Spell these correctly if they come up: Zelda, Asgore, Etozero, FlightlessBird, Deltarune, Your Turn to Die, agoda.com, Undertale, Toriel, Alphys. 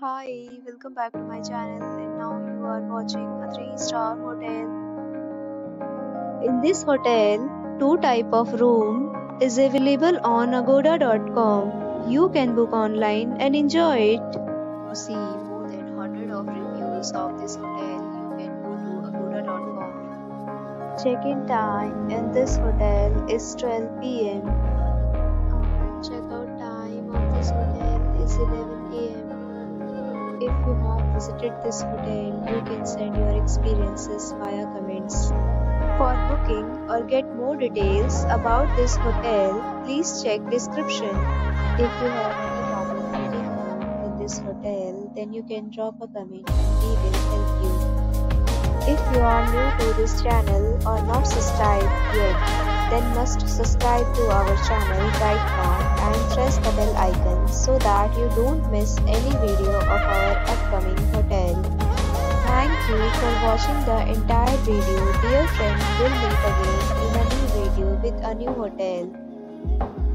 Hi, welcome back to my channel, and now you are watching a 3-star hotel. In this hotel, 2 type of room is available on agoda.com. You can book online and enjoy it. To see more than 100 of reviews of this hotel, you can go to agoda.com. Check-in time in this hotel is 12 p.m. Check-out time of this hotel is 11 a.m. If you have visited this hotel, you can send your experiences via comments. For booking or get more details about this hotel, please check description. If you have any problem getting home in this hotel, then you can drop a comment and we will help you. If you are new to this channel or not subscribed yet, then must subscribe to our channel right now and press the bell icon so that you don't miss any video of our upcoming hotel. Thank you for watching the entire video. Dear friends, we'll meet again in a new video with a new hotel.